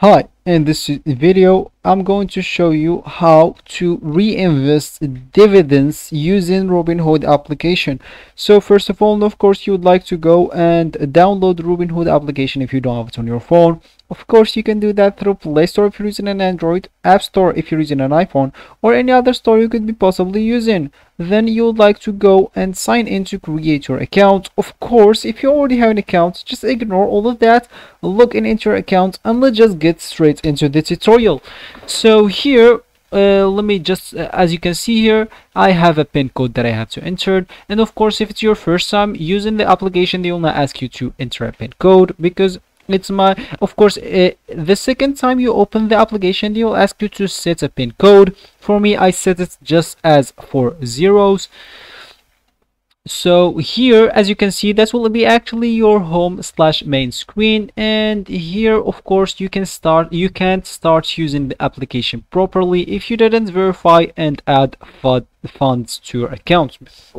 Hi, in this video I'm going to show you how to reinvest dividends using Robinhood application. So first of all, of course, you would like to go and download Robinhood application if you don't have it on your phone. Of course, you can do that through Play Store if you're using an Android, App Store if you're using an iPhone, or any other store you could be possibly using. Then you would like to go and sign in to create your account. Of course, if you already have an account, just ignore all of that, log in into your account, and let's just get straight into the tutorial. So here, let me just, as you can see here, I have a PIN code that I have to enter, and of course, if it's your first time using the application, they will not ask you to enter a PIN code because the second time you open the application, they will ask you to set a PIN code. For me, I set it just as 4 zeros. So here, as you can see, that will be actually your home/main screen, and here, of course, you can't start using the application properly if you didn't verify and add funds to your account.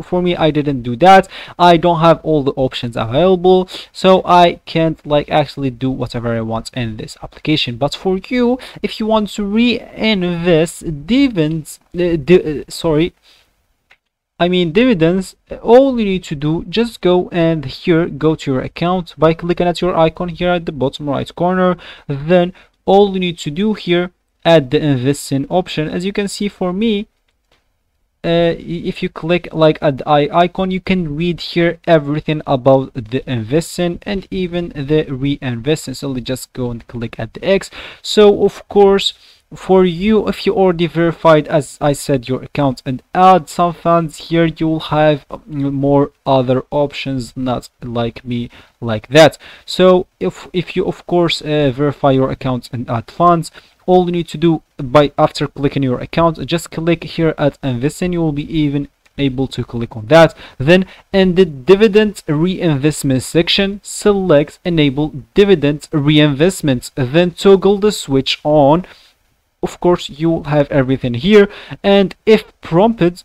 For me, I didn't do that. I don't have all the options available, so I can't actually do whatever I want in this application. But for you, if you want to reinvest dividends, all you need to do, just go and here, go to your account by clicking at your icon here at the bottom right corner. Then all you need to do here, add the investing option. As you can see, for me, if you click at the icon, you can read here everything about the investing and even the reinvesting. So let's just go and click at the X. So of course, for you, if you already verified, as I said, your account and add some funds here, you will have more other options, not like me like that. So if you of course verify your account and add funds, all you need to do, by after clicking your account, just click here at investing. You will be even able to click on that. Then in the dividend reinvestment section, select enable dividend reinvestment, then toggle the switch on. Of course, you have everything here, and if prompted,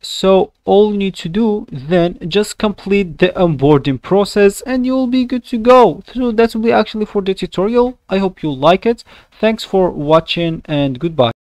so all you need to do, then just complete the onboarding process and you'll be good to go. So that will be actually for the tutorial. I hope you like it. Thanks for watching and goodbye.